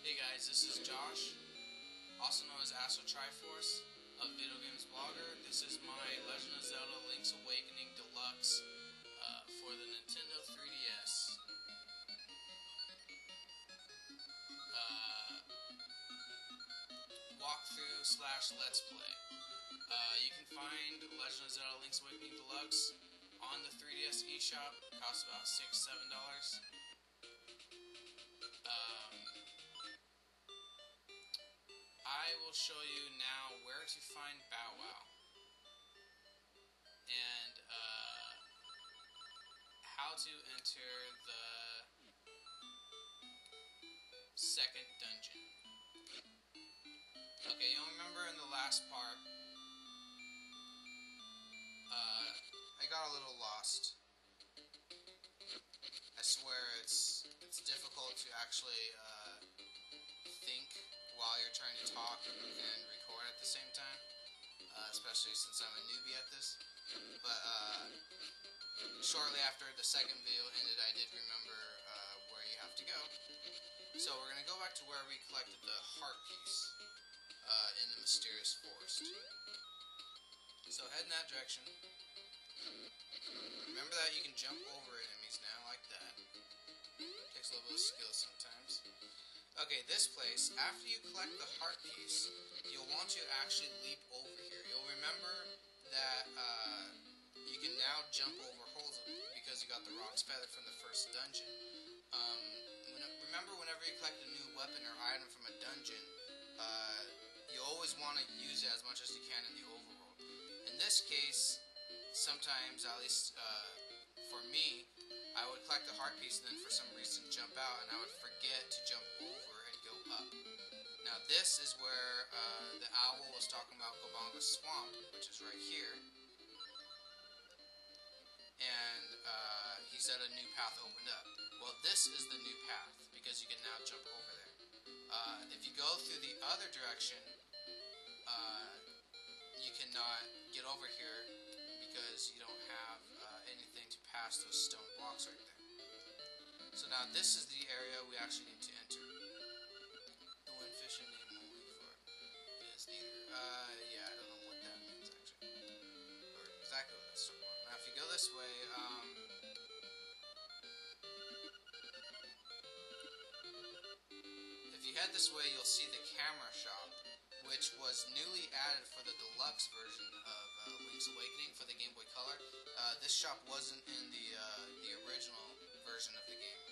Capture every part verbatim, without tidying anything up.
Hey guys, this is Josh, also known as Astro Triforce, a video games blogger. This is my Legend of Zelda Link's Awakening Deluxe uh, for the Nintendo three D S. Uh, walkthrough slash Let's Play. Uh, you can find Legend of Zelda Link's Awakening Deluxe on the three D S eShop. It costs about six to seven dollars. I will show you now where to find Bow Wow and uh, how to enter the second dungeon. Okay, you'll remember in the last part, uh, I got a little lost. I swear it's it's difficult to actually uh, think while you're trying to talk and record at the same time, uh, especially since I'm a newbie at this. But uh, shortly after the second video ended, I did remember uh, where you have to go. So we're going to go back to where we collected the heart piece uh, in the mysterious forest. So head in that direction. Remember that you can jump over enemies now, like that. Takes a little bit of skill sometimes. Okay, this place, after you collect the heart piece, you'll want to actually leap over here. You'll remember that uh, you can now jump over holes because you got the rock's feather from the first dungeon. Um, when, remember, whenever you collect a new weapon or item from a dungeon, uh, you always want to use it as much as you can in the overworld. In this case, sometimes, at least uh, for me, I would collect the heart piece and then for some reason jump out, and I would forget to jump over and go up. Now this is where uh, the owl was talking about Kobanga Swamp, which is right here. And uh, he said a new path opened up. Well, this is the new path because you can now jump over there. Uh, if you go through the other direction, uh, you cannot get over here because you don't have uh, anything to pass those stone blocks right there. So now this is the area we actually need to enter. The wind fishing name won't be for this either. Uh, yeah, I don't know what that means actually. Or exactly what that's stone block. Now if you go this way, um... if you head this way, you'll see the camera shop, which was newly added for the deluxe version of uh, Link's Awakening for the Game Boy Color. Uh, this shop wasn't in the uh, the original version of the game,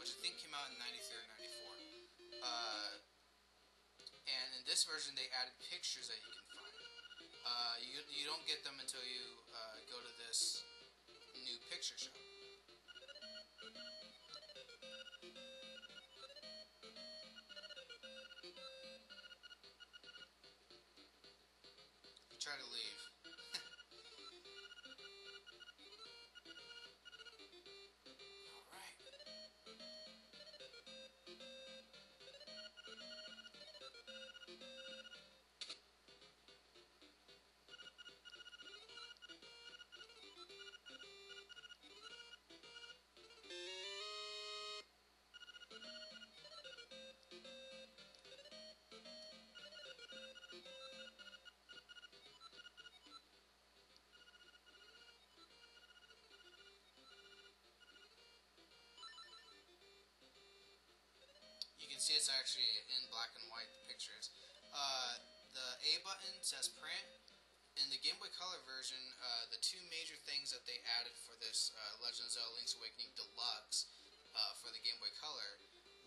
which I think came out in ninety-three or ninety-four. Uh, and in this version, they added pictures that you can find. Uh, you, you don't get them until you uh, go to this new picture shop. Try to leave. Alright. You can see it's actually in black and white, the pictures. Uh, the A button says print. In the Game Boy Color version, uh, the two major things that they added for this uh, Legend of Zelda Link's Awakening Deluxe uh, for the Game Boy Color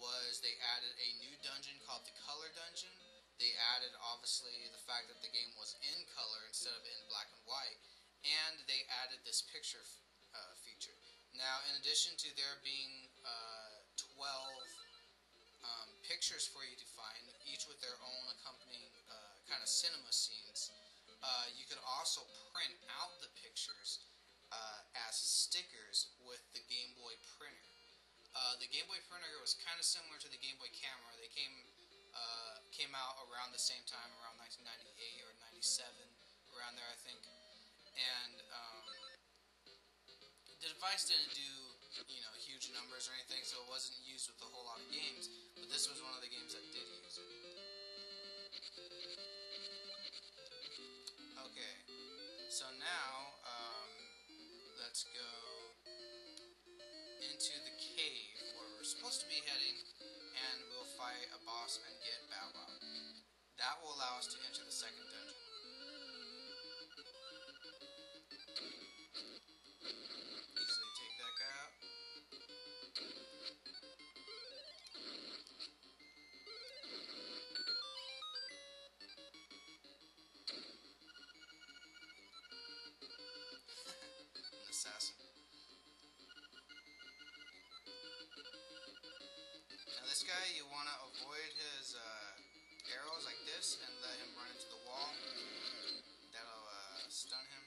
was they added a new dungeon called the Color Dungeon. They added, obviously, the fact that the game was in color instead of in black and white, and they added this picture uh, feature. Now, in addition to there being uh, twelve... Um, pictures for you to find, each with their own accompanying uh, kind of cinema scenes. Uh, you could also print out the pictures uh, as stickers with the Game Boy Printer. Uh, the Game Boy Printer was kind of similar to the Game Boy Camera. They came uh, came out around the same time, around nineteen ninety-eight or ninety-seven, around there I think. And um, the device didn't do, you know, huge numbers or anything, so it wasn't used with a whole lot of games, but this was one of the games that did. Triforce and get Bow Wow. That will allow us to enter the second dungeon. Easily take that guy out. An assassin. Now this guy, you want to avoid his uh, arrows like this and let him run into the wall. That'll uh, stun him.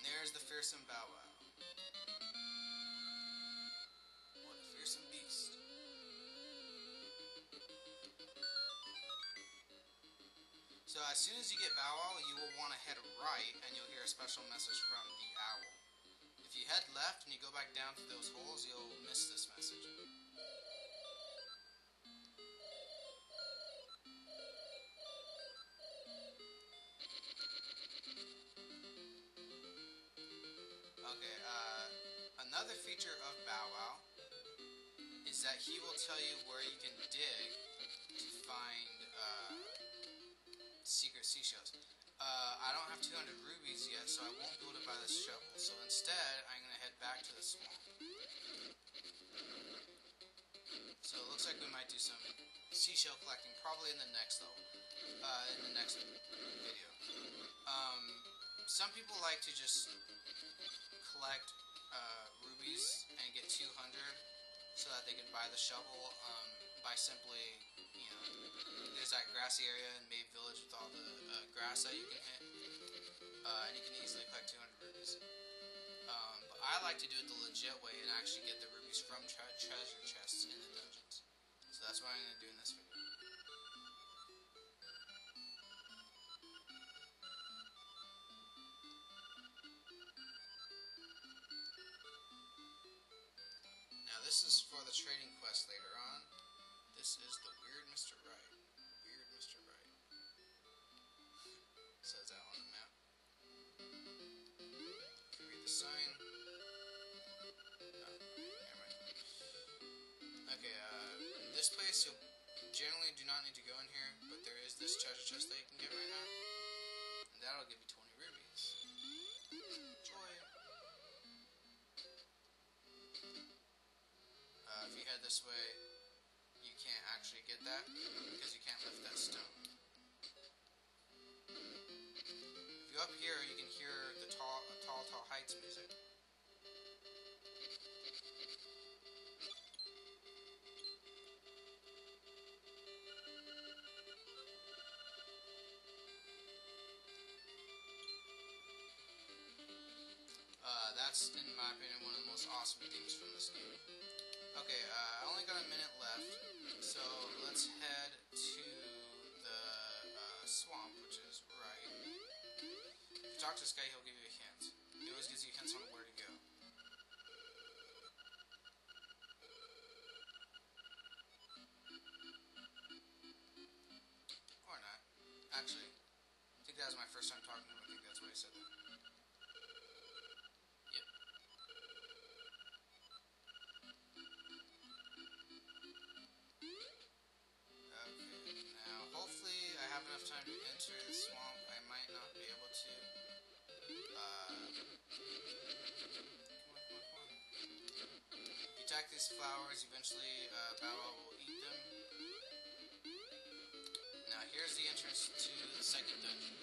There's the fearsome Bow Wow, or the fearsome beast. So as soon as you get Bow Wow, you will want to head right, and you'll hear a special message from the owl. If you head left and you go back down through those holes, you'll miss this message. Okay, uh, another feature of Bow Wow is that he will tell you where you can dig to find uh, secret seashells. Uh, I don't have two hundred rubies yet, so I won't be able to buy this shovel. So instead, I'm going to head back to the swamp. So it looks like we might do some seashell collecting, probably in the next level, uh, in the next video. Um, some people like to just collect uh, rubies and get two hundred so that they can buy the shovel um, by simply, you know, there's that grassy area in Maid Village with all the uh, grass that you can hit, uh, and you can easily collect two hundred rubies. Um, but I like to do it the legit way and actually get the rubies from tre treasure chests in the dungeons. So that's what I'm going to do in this video. This is for the trading quest later on. This is the Weird Mister Right. Weird Mister Right. It says that on the map. Can we read the sign? No. Never mind. Okay, uh, in this place, you generally do not need to go in here, but there is this treasure chest that you can get right now. And that'll give you twenty rubies. Enjoy. Uh, if you head this way, you can't actually get that because you can't lift that stone. If you're up here, you can hear the tall, tall, tall heights music. Uh, that's, in my opinion, one of the most awesome things from this game. Okay, uh, I only got a minute left, so let's head to the uh, swamp, which is right. If you talk to this guy, he'll give you a hint. He always gives you hints on where to go. Or not. Actually, I think that was my first time talking to him. I think that's why he said that. Enough time to enter the swamp, I might not be able to. Uh, come on, come on, come on. If you attack these flowers, eventually uh, Bow Wow will eat them. Now here's the entrance to the second dungeon.